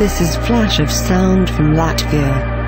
This is Flash of Sound from Latvia.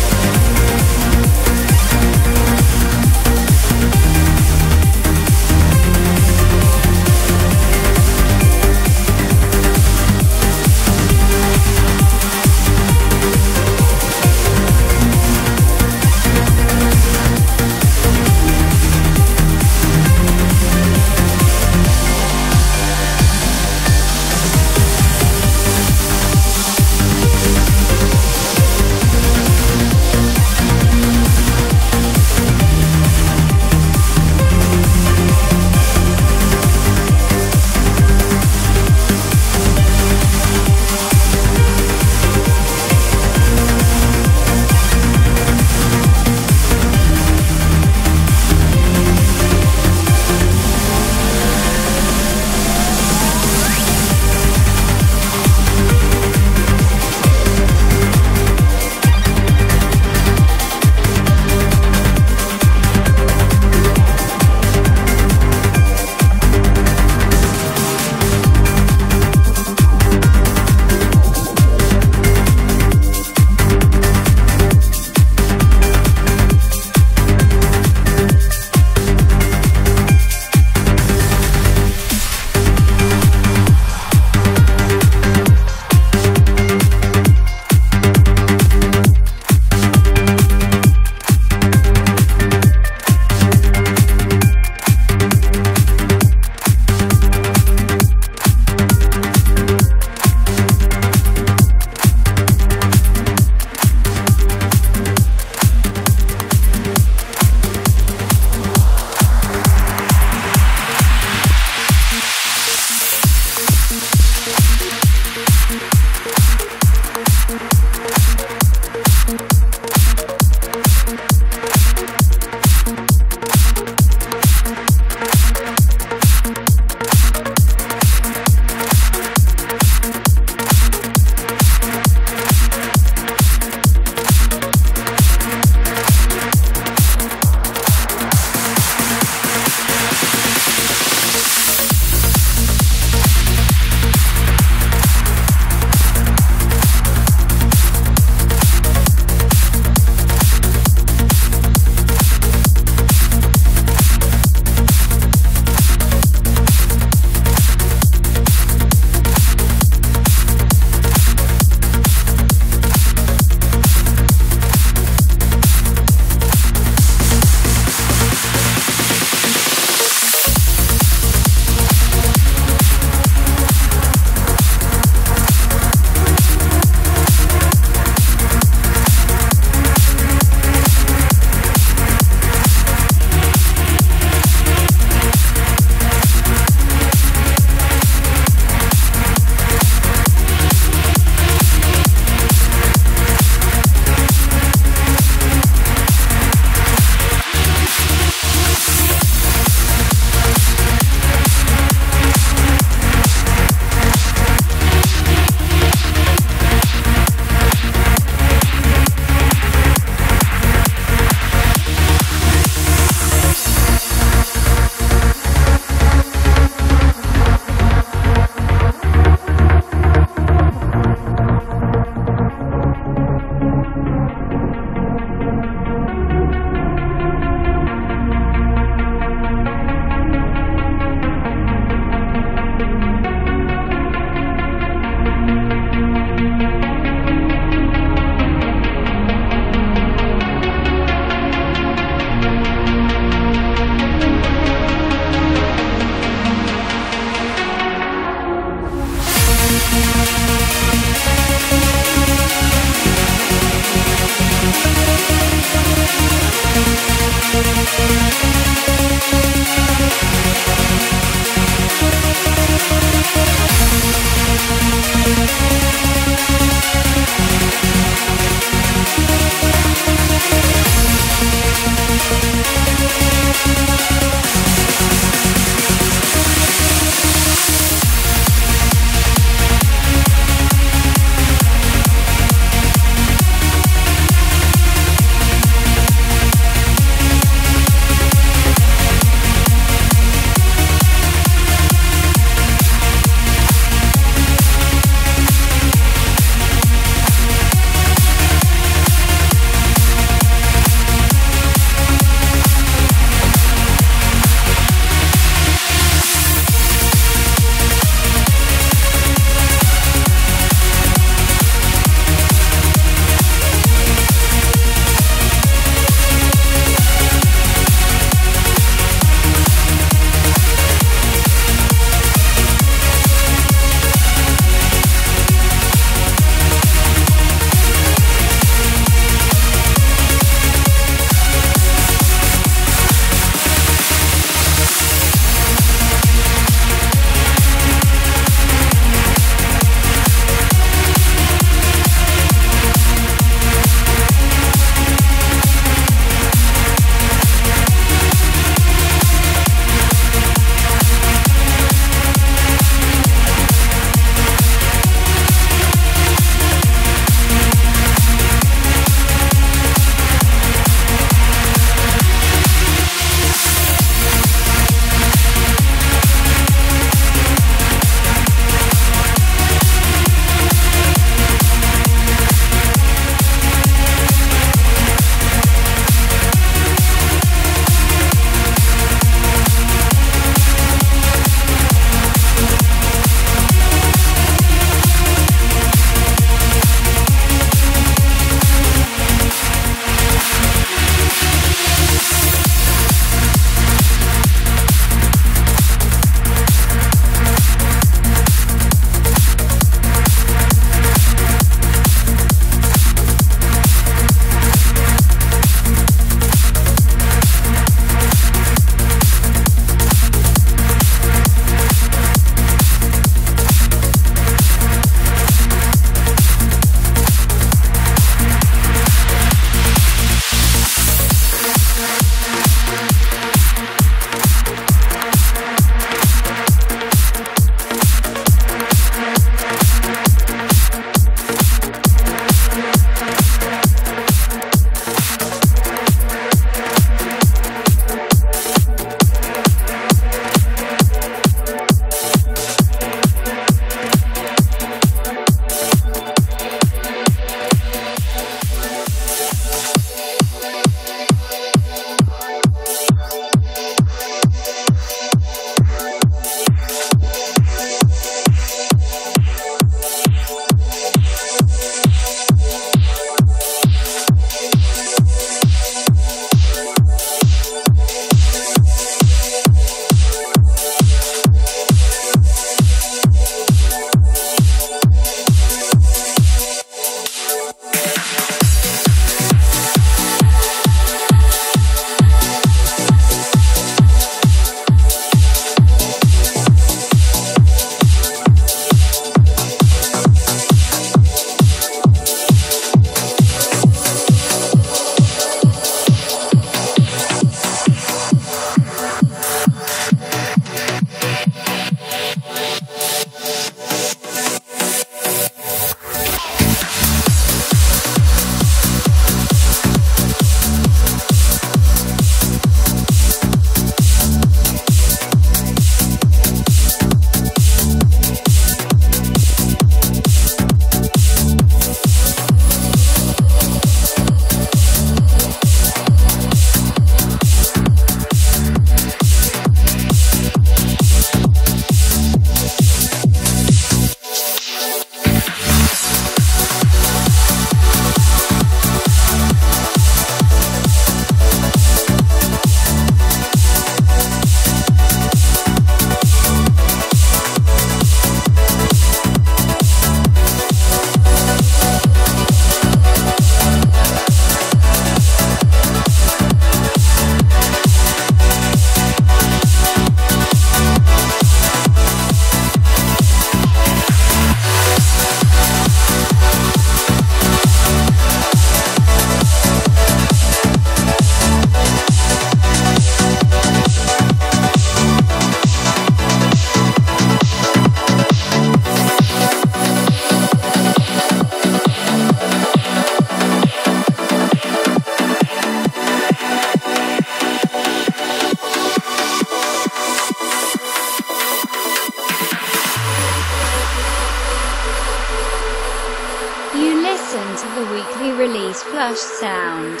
Flash Sound.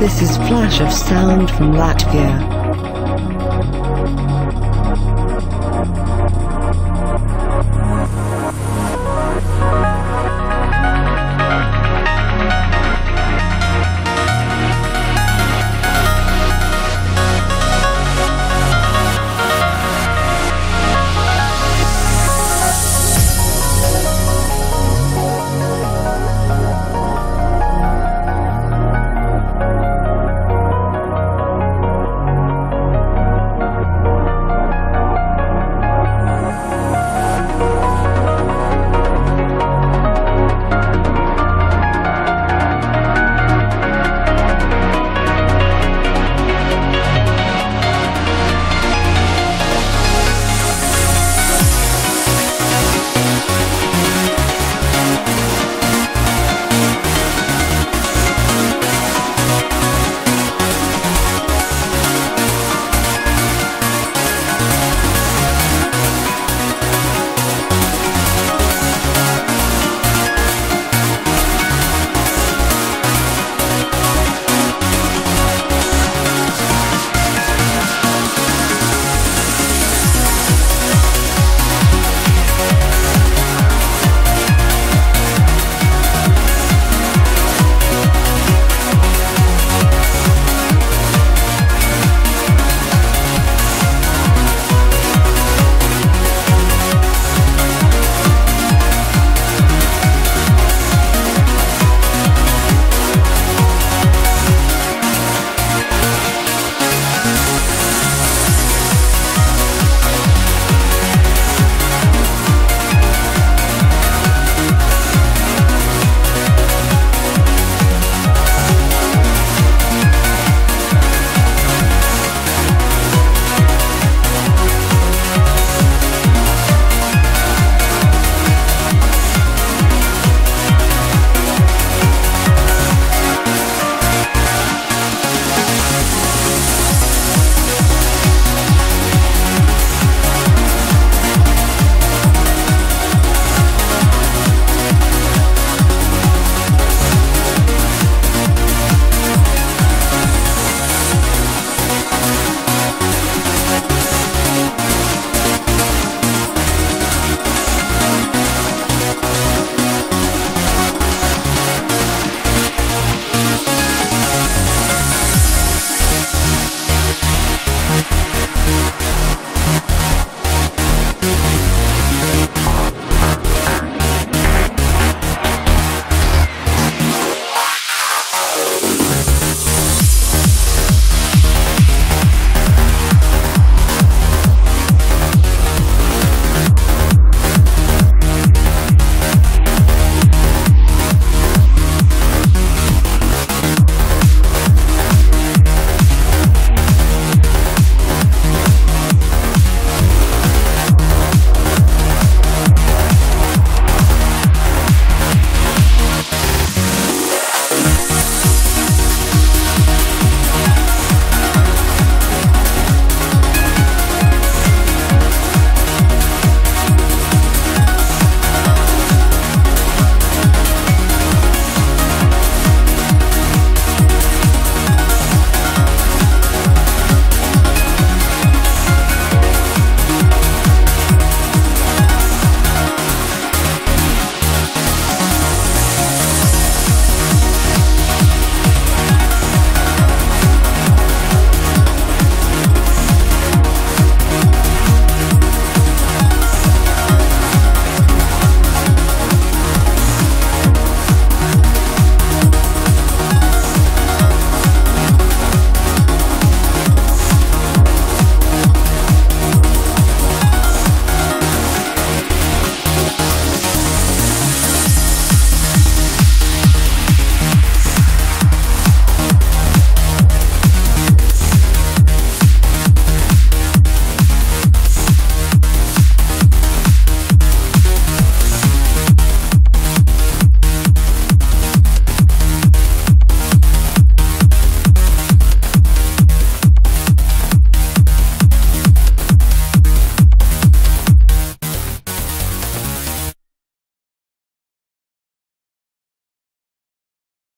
This is Flash of Sound from Latvia.